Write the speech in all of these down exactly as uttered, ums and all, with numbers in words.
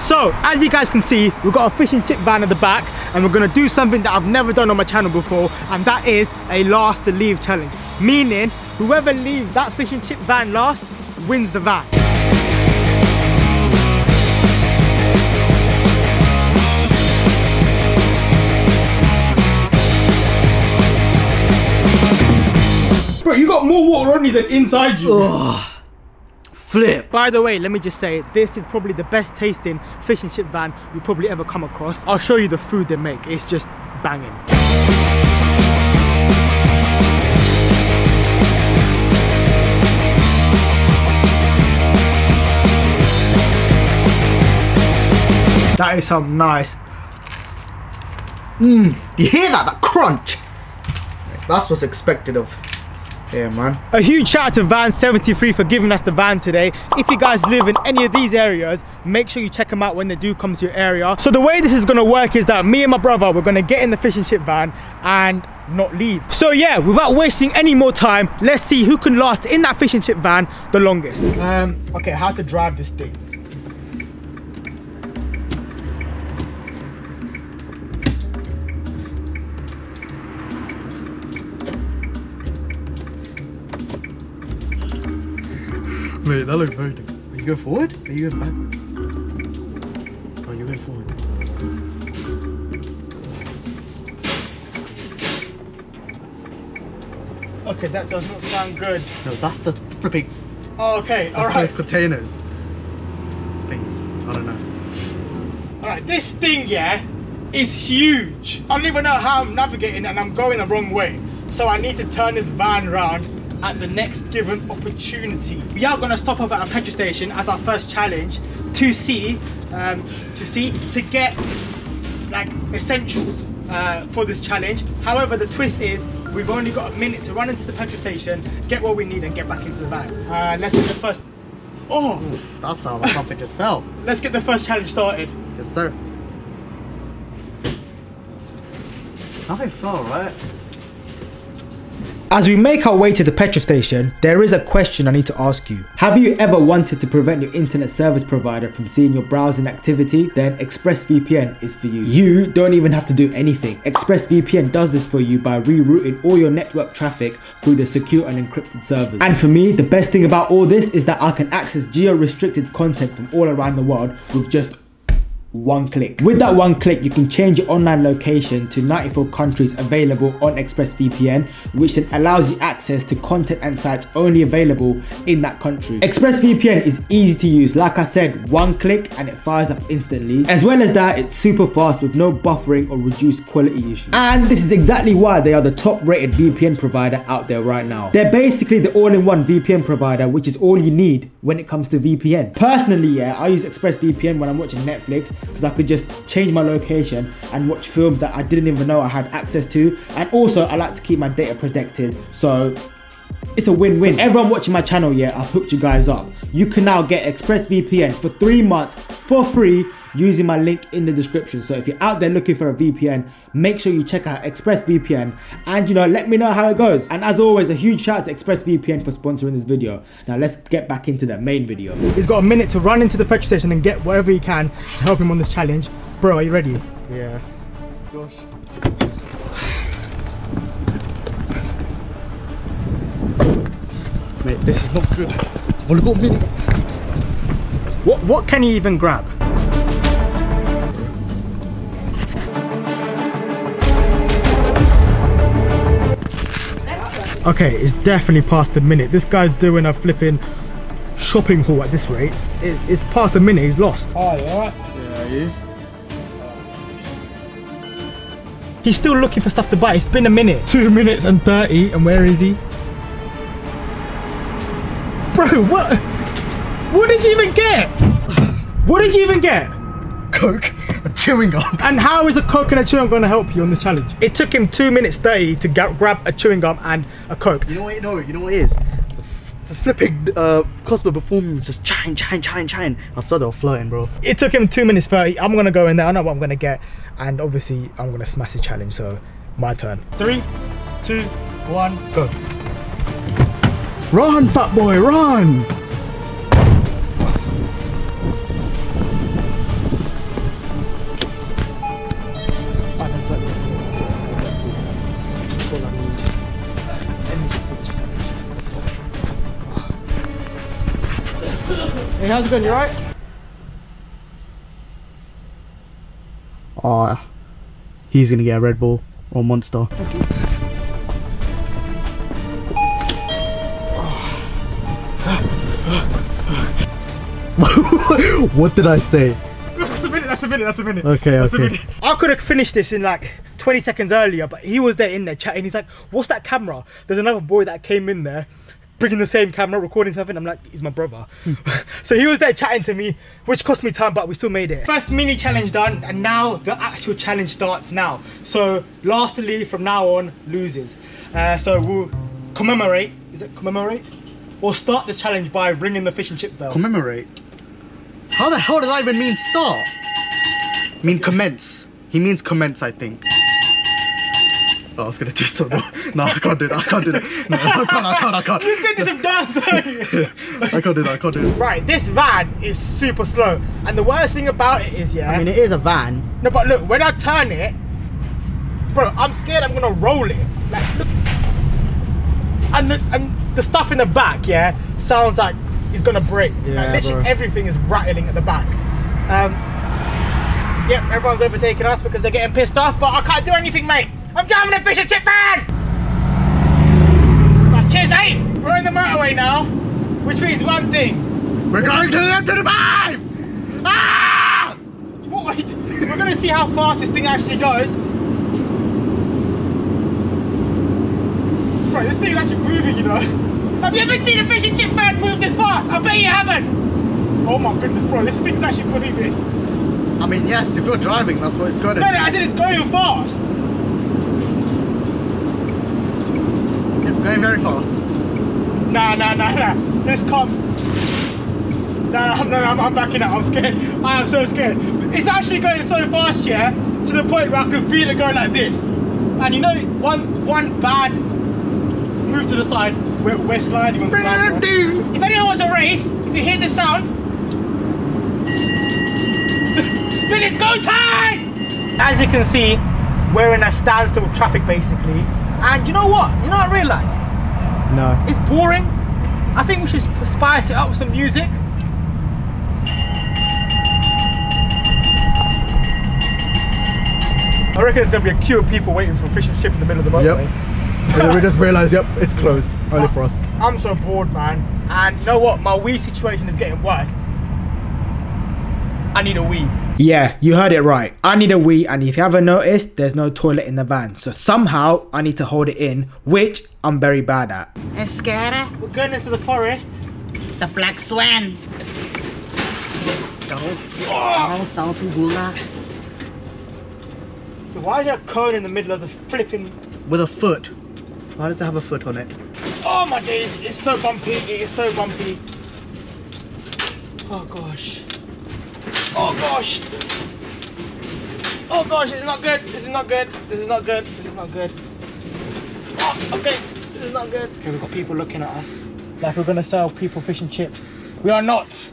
So as you guys can see, we've got a fish and chip van at the back, and we're going to do something that I've never done on my channel before, and that is a last to leave challenge, meaning whoever leaves that fish and chip van last wins the van. Bro, you got more water on you than inside you. Ugh. Flip. By the way, let me just say, this is probably the best tasting fish and chip van you'll probably ever come across. I'll show you the food they make. It's just banging. That is some nice. Mmm. You hear that? That crunch. That's what's expected of. Yeah, man. A huge shout out to Van seventy-three for giving us the van today. If you guys live in any of these areas, make sure you check them out when they do come to your area. So the way this is going to work is that me and my brother, we're going to get in the fish and chip van and not leave. So yeah, without wasting any more time, let's see who can last in that fish and chip van the longest. Um, okay, how to drive this thing. Wait, that looks very different. Are you going forward? Are you going backwards? Oh, you're going forward. Okay, that does not sound good. No, that's the flipping. Oh, okay, alright. That's those containers. Things. I don't know. Alright, this thing, yeah, is huge. I don't even know how I'm navigating and I'm going the wrong way. So I need to turn this van round at the next given opportunity. We are going to stop off at a petrol station as our first challenge to see um, to see to get like essentials uh, for this challenge. However, the twist is we've only got a minute to run into the petrol station, get what we need and get back into the van. Uh, let's get the first oh Oof, that sounds like something just fell. Let's get the first challenge started. Yes sir. Nothing fell, right? As we make our way to the petrol station, there is a question I need to ask you. Have you ever wanted to prevent your internet service provider from seeing your browsing activity? Then ExpressVPN is for you. You don't even have to do anything. ExpressVPN does this for you by rerouting all your network traffic through the secure and encrypted servers. And for me, the best thing about all this is that I can access geo-restricted content from all around the world with just one click. With that one click, you can change your online location to ninety-four countries available on ExpressVPN, which then allows you access to content and sites only available in that country. ExpressVPN is easy to use. Like I said, one click and it fires up instantly. As well as that, it's super fast with no buffering or reduced quality issues. And this is exactly why they are the top rated V P N provider out there right now. They're basically the all-in-one V P N provider, which is all you need when it comes to V P N. Personally, yeah, I use ExpressVPN when I'm watching Netflix, because I could just change my location and watch films that I didn't even know I had access to. And also I like to keep my data protected, so it's a win-win. Everyone watching my channel, yeah, I've hooked you guys up. You can now get ExpressVPN for three months for free using my link in the description. So if you're out there looking for a V P N, make sure you check out ExpressVPN and, you know, let me know how it goes. And as always, a huge shout out to ExpressVPN for sponsoring this video. Now let's get back into the main video. He's got a minute to run into the petrol station and get whatever he can to help him on this challenge. Bro, are you ready? Yeah. Gosh. Mate, this is not good. I've only got a minute. What, what can he even grab? Okay, it's definitely past the minute. This guy's doing a flipping shopping haul at this rate. It, it's past the minute, he's lost. Oh, you alright? Yeah, you? He's still looking for stuff to buy. It's been a minute. Two minutes and thirty, and where is he? Bro, what? What did you even get? What did you even get? Coke and chewing gum. And how is a Coke and a chewing gum going to help you on this challenge? It took him two minutes thirty to grab a chewing gum and a Coke. You know what, no, you know what it is? The, the flipping uh, customer before me was just chatting, chatting, chatting, chatting. I saw they were flirting, bro. It took him two minutes thirty. I'm going to go in there. I know what I'm going to get. And obviously, I'm going to smash the challenge. So, my turn. Three, two, one, go. Run, fat boy, run! how's it going? You alright? Oh, he's gonna get a Red Bull or Monster. Okay. What did I say? That's a minute, that's a minute, that's a minute. Okay, that's okay. A minute. I could have finished this in like twenty seconds earlier, but he was there in there chatting. He's like, what's that camera? There's another boy that came in there, bringing the same camera, recording something. I'm like, he's my brother. Hmm. So he was there chatting to me, which cost me time, but we still made it. First mini challenge done, and now the actual challenge starts now. So lastly, from now on, loses. Uh, so we'll commemorate, is it commemorate? We'll start this challenge by ringing the fish and chip bell. Commemorate? How the hell does that even mean start? I mean commence. He means commence, I think. Oh, I was gonna do something. No, I can't do that. I can't do that. No, I can't, I can't, I can't. He's gonna do some dance, aren't you? I can't do that, I can't do that. Right, this van is super slow. And the worst thing about it is, yeah. I mean, it is a van. No, but look, when I turn it, bro, I'm scared I'm gonna roll it. Like, look. And the, and the stuff in the back, yeah, sounds like it's gonna break. Yeah, like, literally, bro. Everything is rattling at the back. Um, yep, everyone's overtaking us because they're getting pissed off, but I can't do anything, mate. I'm driving a fish and chip van! Right, cheers, mate! We're on the motorway now, which means one thing. We're going to the M twenty-five! Ah! What? We're gonna see how fast this thing actually goes. Bro, this thing's actually moving, you know. Have you ever seen a fish and chip van move this fast? I bet you haven't! Oh my goodness, bro, this thing's actually moving. I mean, yes, if you're driving, that's what it's going to do. No, no, I said it's going fast. Going very fast. Nah, nah, nah, nah. This can't. Nah, nah, nah, I'm, I'm backing out. I'm scared. I am so scared. It's actually going so fast, yeah, to the point where I can feel it going like this. And you know, one one bad move to the side, we're, we're sliding on the side. If anyone wants a race, if you hear the sound, then it's go time! As you can see, we're in a standstill traffic basically. And you know what? You know what I realised? No. It's boring. I think we should spice it up with some music. I reckon there's going to be a queue of people waiting for fish and chip in the middle of the motorway. Yep. And then we just realised, yep, it's closed. Only for us. I'm so bored, man. And you know what? My wee situation is getting worse. I need a wee. Yeah, you heard it right. I need a wee, and if you haven't noticed, there's no toilet in the van. So somehow, I need to hold it in, which I'm very bad at. It's scary. We're going into the forest. The black swan. Don't. Oh. So why is there a cone in the middle of the flipping... With a foot. Why does it have a foot on it? Oh my days, it's so bumpy. It is so bumpy. Oh gosh. Oh gosh! Oh gosh, this is not good, this is not good, this is not good, this is not good. Oh, okay, this is not good. Okay, we've got people looking at us like we're gonna sell people fish and chips. We are not!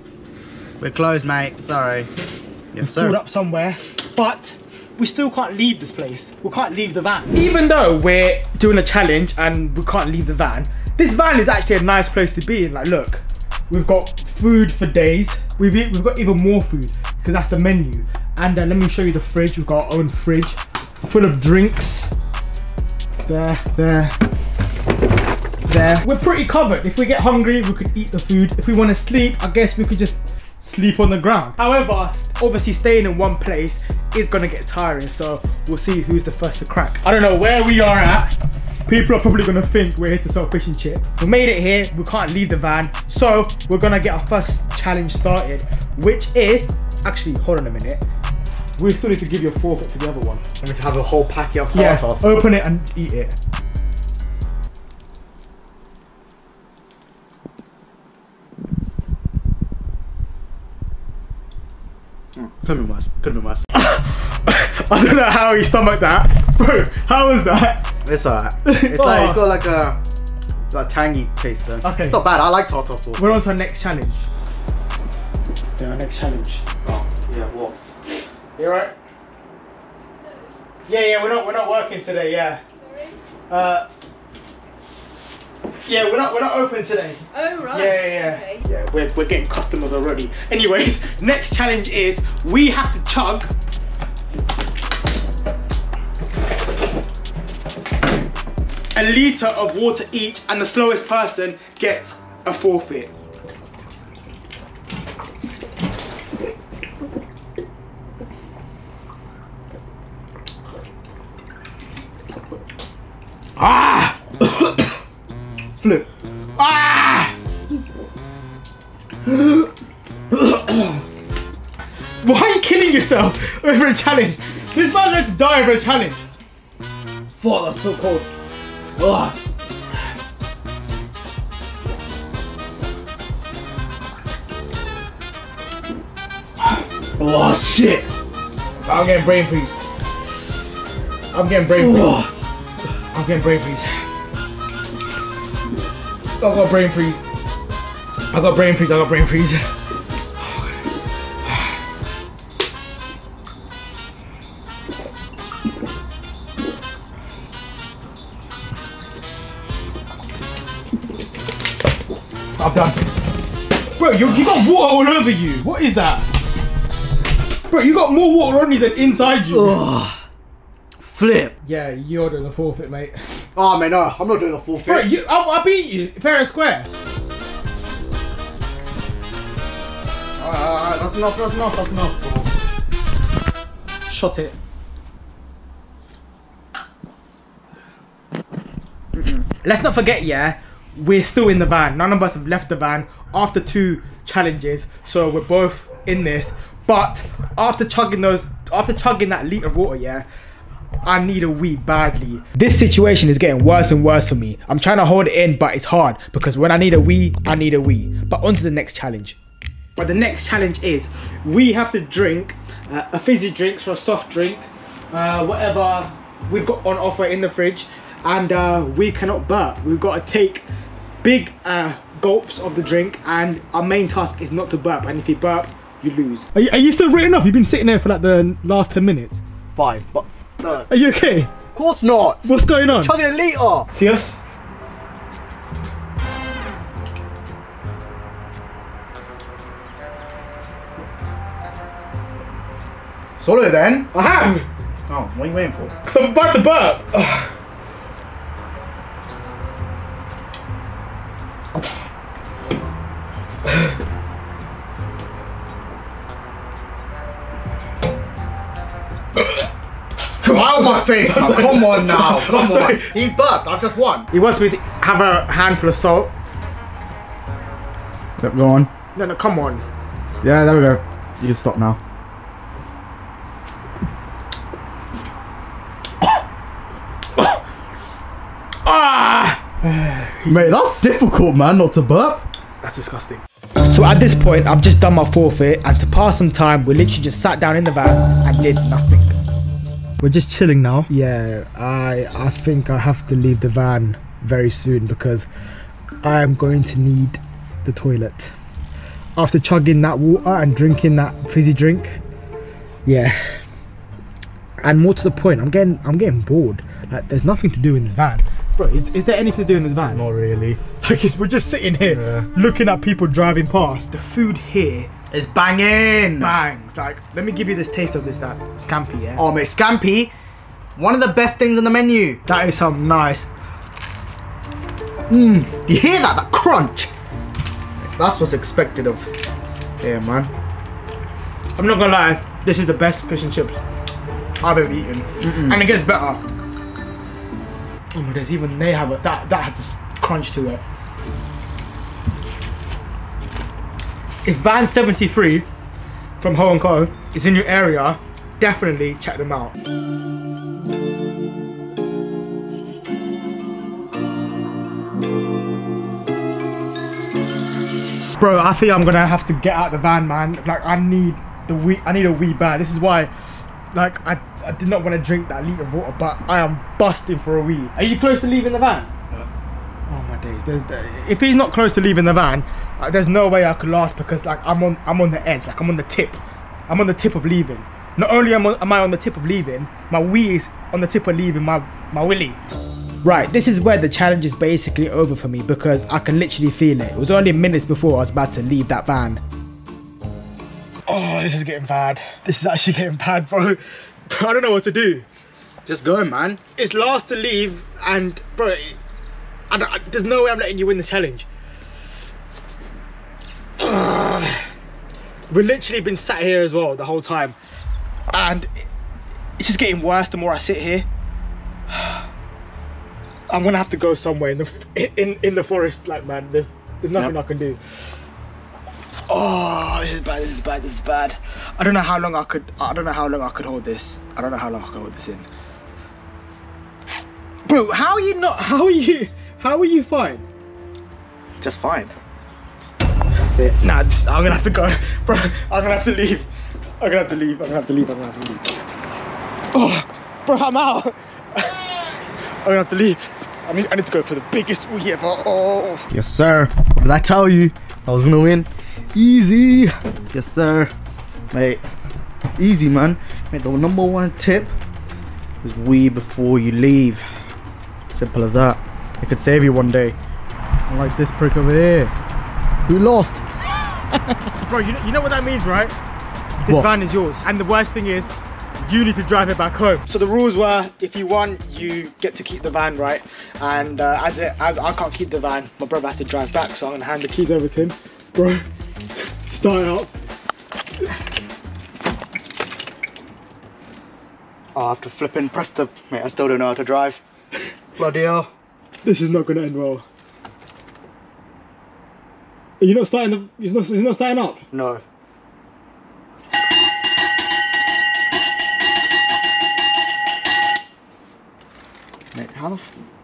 We're closed, mate, sorry. Yes, sir. We're pulled up somewhere, but we still can't leave this place. We can't leave the van. Even though we're doing a challenge and we can't leave the van, this van is actually a nice place to be in. Like, look, we've got food for days. We've, we've got even more food, because that's the menu. And uh, let me show you the fridge. We've got our own fridge full of drinks. There, there, there. We're pretty covered. If we get hungry, we could eat the food. If we want to sleep, I guess we could just sleep on the ground. However, obviously staying in one place is going to get tiring, so we'll see who's the first to crack. I don't know where we are at. People are probably going to think we're here to sell fish and chips. We made it here, we can't leave the van, so we're going to get our first challenge started, which is, actually, hold on a minute. We still need to give you a forfeit for the other one. And we have a whole packet of tartar sauce. Yeah, open it and eat it. Could've been worse, could've been worse. I don't know how he stomached that. Bro, how was that? It's alright. It's, oh. like, it's got like a like tangy taste though. Okay. It's not bad, I like tartar sauce. We're on to our next challenge. Yeah, our next challenge. Oh, yeah, what? You alright? Yeah, yeah, we're not, we're not working today, yeah. Sorry? Uh, Yeah, we're not we're not open today. Oh right. Yeah, yeah, yeah. Okay. Yeah, we're we're getting customers already. Anyways, next challenge is we have to chug. A litre of water each, and the slowest person gets a forfeit. Ah! Flip. Ah! Why are you killing yourself over a challenge? This man's going to die over a challenge. Fuck, that's so cold. Ugh. Oh shit! I'm getting brain freeze. I'm getting brain freeze. Oh. I'm getting brain freeze. I got brain freeze. I got brain freeze. I got brain freeze. I'm done. Bro, you, you got water all over you. What is that? Bro, you got more water on you than inside you. Ugh. Flip. Yeah, you're doing the forfeit, mate. Oh, man, no. I'm not doing the forfeit. Bro, you, I, I beat you. Fair and square. Uh, that's enough, that's enough, that's enough. Shot it. Mm-mm. Let's not forget, yeah. We're still in the van. None of us have left the van after two challenges, so we're both in this. But after chugging those, after chugging that litre of water, yeah, I need a wee badly. This situation is getting worse and worse for me. I'm trying to hold it in, but it's hard because when I need a wee, I need a wee. But on to the next challenge. But the next challenge is we have to drink uh, a fizzy drink, so a soft drink, uh, whatever we've got on offer in the fridge, and uh, we cannot burp. We've got to take big uh, gulps of the drink, and our main task is not to burp, and if you burp, you lose. Are you, are you still written off? You've been sitting there for like the last ten minutes. Five, but no. Are you okay? Of course not. What's going on? Chugging a litre. See us? Swallow then. I have. Oh, what are you waiting for? Because I'm about to burp. Ugh. Wow, my face! Now. Come on now, come oh, on. He's burped. I've just won. He wants me to have a handful of salt. Yep, go on. No, no, come on. Yeah, there we go. You can stop now. Ah! Mate, that's difficult, man. Not to burp. That's disgusting. So at this point, I've just done my forfeit, and to pass some time, we literally just sat down in the van and did nothing. We're just chilling now. Yeah, I I think I have to leave the van very soon because I am going to need the toilet. After chugging that water and drinking that fizzy drink, yeah. And more to the point, I'm getting I'm getting bored. Like, there's nothing to do in this van, bro. Is is there anything to do in this van? Not really. Like, it's, we're just sitting here yeah. looking at people driving past. The food here. It's banging! Bangs! Like, let me give you this taste of this, that scampi, yeah? Oh, mate, scampi! One of the best things on the menu! That is some nice... Mmm! You hear that? That crunch! That's what's expected of... Yeah, man. I'm not gonna lie, this is the best fish and chips I've ever eaten. Mm-mm. And it gets better. Oh my goodness, even they have a... That, that has this crunch to it. If Van seventy-three from Ho and Co is in your area, definitely check them out. Bro, I think I'm gonna have to get out the van, man. Like, I need the wee, I need a wee bad. This is why, like, I, I did not want to drink that litre of water, but I am busting for a wee. Are you close to leaving the van? Oh my days! There's, if he's not close to leaving the van, like, there's no way I could last because like I'm on, I'm on the edge. Like I'm on the tip. I'm on the tip of leaving. Not only am I, am I on the tip of leaving, my wee is on the tip of leaving my my willy. Right, this is where the challenge is basically over for me because I can literally feel it. It was only minutes before I was about to leave that van. Oh, this is getting bad. This is actually getting bad, bro. Bro, I don't know what to do. Just go, man. It's last to leave and, bro, I don't, I, there's no way I'm letting you win the challenge. Ugh. We've literally been sat here as well the whole time. And it's just getting worse the more I sit here. I'm gonna have to go somewhere in the in in the forest, like, man. There's there's nothing yep. I can do. Oh, this is bad. This is bad. This is bad. I don't know how long I could. I don't know how long I could hold this. I don't know how long I could hold this in. Bro, how are you not? How are you? How are you fine? Just fine. That's it. Nah, just, I'm gonna have to go, bro. I'm gonna have to leave. I'm gonna have to leave. I'm gonna have to leave. I'm gonna have to leave. Oh, bro, I'm out. I'm gonna have to leave. I mean, I need to go for the biggest wee ever. Oh. Yes, sir. What did I tell you? I was gonna win. Easy. Yes, sir. Mate, easy, man. Mate, the number one tip is wee before you leave. Simple as that. It could save you one day. Unlike this prick over here, who lost? Bro, you know, you know what that means, right? This what? Van is yours. And the worst thing is, you need to drive it back home. So the rules were, if you won, you get to keep the van, right? And uh, as it, as I can't keep the van, my brother has to drive back, so I'm gonna hand the keys over to him. Bro, start it up. Oh, I have to flip and press the, mate, I still don't know how to drive. Bloody hell. This is not gonna end well. Are you not starting the, it's not, it's not starting up? No. How the f